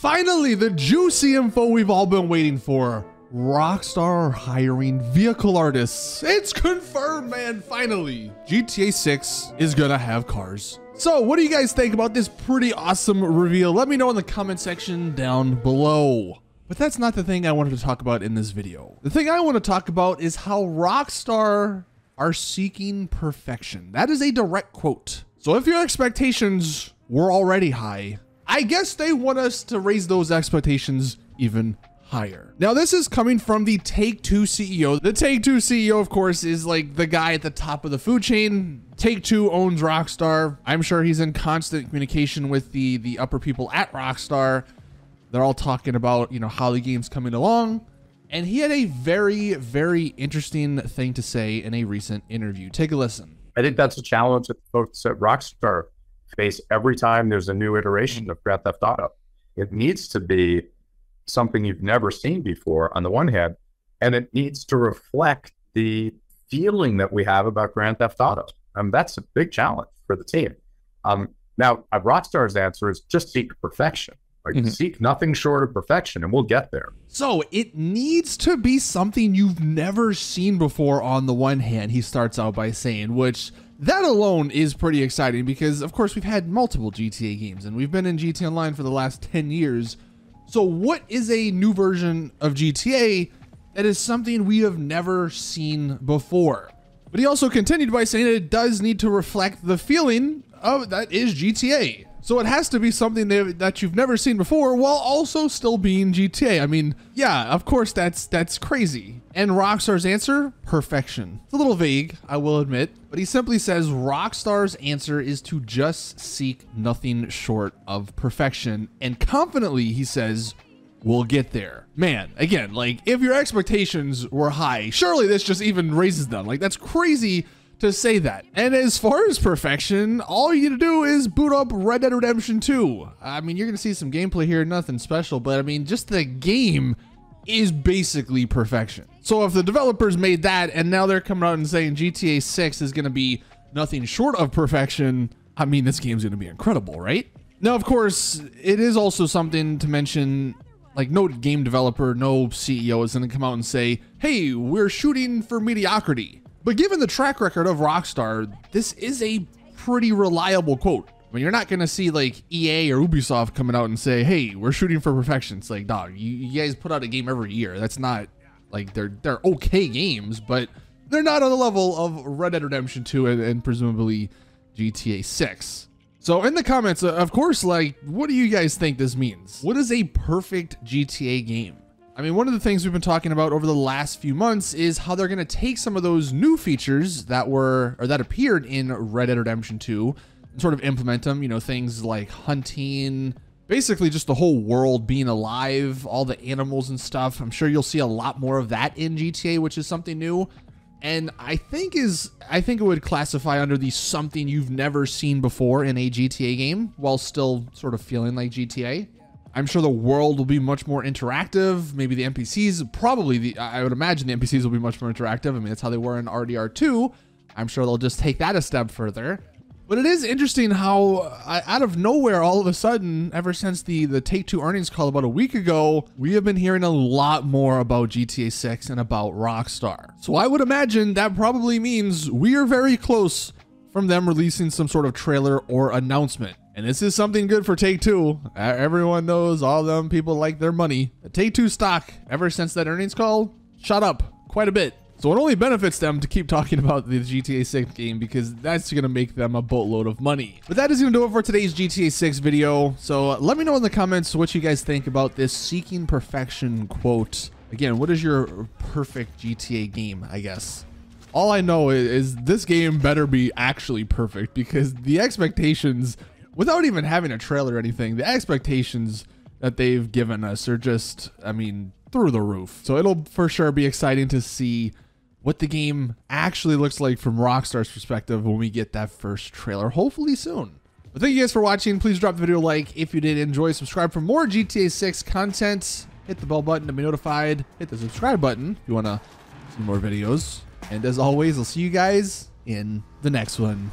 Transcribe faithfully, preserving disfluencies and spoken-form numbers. Finally, the juicy info we've all been waiting for. Rockstar hiring vehicle artists. It's confirmed, man, finally. G T A six is gonna have cars. So what do you guys think about this pretty awesome reveal? Let me know in the comment section down below. But that's not the thing I wanted to talk about in this video. The thing I want to talk about is how Rockstar are seeking perfection. That is a direct quote. So if your expectations were already high, I guess they want us to raise those expectations even higher. Higher. Now, this is coming from the Take Two C E O. The Take Two C E O, of course, is like the guy at the top of the food chain. Take Two owns Rockstar. I'm sure he's in constant communication with the the upper people at Rockstar. They're all talking about, you know, how the game's coming along. And he had a very, very interesting thing to say in a recent interview. Take a listen. I think that's a challenge that folks at Rockstar face every time there's a new iteration of Grand Theft Auto. It needs to be something you've never seen before on the one hand, and it needs to reflect the feeling that we have about Grand Theft Auto. Um, that's a big challenge for the team. Um, now, Rockstar's answer is just seek perfection. Like, mm-hmm. Seek nothing short of perfection, and we'll get there. So it needs to be something you've never seen before on the one hand, he starts out by saying, which that alone is pretty exciting because, of course, we've had multiple G T A games, and we've been in G T A Online for the last ten years, So what is a new version of G T A that is something we have never seen before? But he also continued by saying that it does need to reflect the feeling of that is G T A. So it has to be something that you've never seen before while also still being G T A. I mean, yeah, of course, that's that's crazy. And Rockstar's answer, perfection. It's a little vague, I will admit, but he simply says Rockstar's answer is to just seek nothing short of perfection. And confidently, he says, we'll get there. Man, again, like if your expectations were high, surely this just even raises them. Like that's crazy to say that. And as far as perfection, all you need to do is boot up Red Dead Redemption two. I mean, you're gonna see some gameplay here, nothing special, but I mean, just the game is basically perfection. So if the developers made that and now they're coming out and saying G T A six is going to be nothing short of perfection, I mean, this game's going to be incredible, right? Now, of course, it is also something to mention, like no game developer, no C E O is going to come out and say, hey, we're shooting for mediocrity. But given the track record of Rockstar, this is a pretty reliable quote. I mean, you're not going to see like E A or Ubisoft coming out and say, hey, we're shooting for perfection. It's like, dog, you, you guys put out a game every year. That's not like they're they're okay games, but they're not on the level of Red Dead Redemption two and, and presumably G T A six. So in the comments, of course, like, what do you guys think this means? What is a perfect G T A game? I mean, one of the things we've been talking about over the last few months is how they're going to take some of those new features that were or that appeared in Red Dead Redemption two. Sort of implement them, you know, things like hunting, basically just the whole world being alive, all the animals and stuff. I'm sure you'll see a lot more of that in G T A, which is something new. And I think is, I think it would classify under the something you've never seen before in a G T A game while still sort of feeling like G T A. I'm sure the world will be much more interactive. Maybe the N P Cs, probably the, I would imagine the N P Cs will be much more interactive. I mean, that's how they were in R D R two. I'm sure they'll just take that a step further. But it is interesting how uh, out of nowhere, all of a sudden, ever since the, the Take-Two earnings call about a week ago, we have been hearing a lot more about G T A six and about Rockstar. So I would imagine that probably means we are very close from them releasing some sort of trailer or announcement. And this is something good for Take-Two. Uh, everyone knows, all of them people like their money. The Take-Two stock, ever since that earnings call, shot up quite a bit. So it only benefits them to keep talking about the G T A six game because that's going to make them a boatload of money. But that is going to do it for today's G T A six video. So let me know in the comments what you guys think about this seeking perfection quote. Again, what is your perfect G T A game, I guess? All I know is, is this game better be actually perfect because the expectations, without even having a trailer or anything, the expectations that they've given us are just, I mean, through the roof. So it'll for sure be exciting to see what the game actually looks like from Rockstar's perspective when we get that first trailer, hopefully soon. But thank you guys for watching. Please drop the video a like if you did enjoy. Subscribe for more G T A six content. Hit the bell button to be notified. Hit the subscribe button if you want to see more videos. And as always, I'll see you guys in the next one.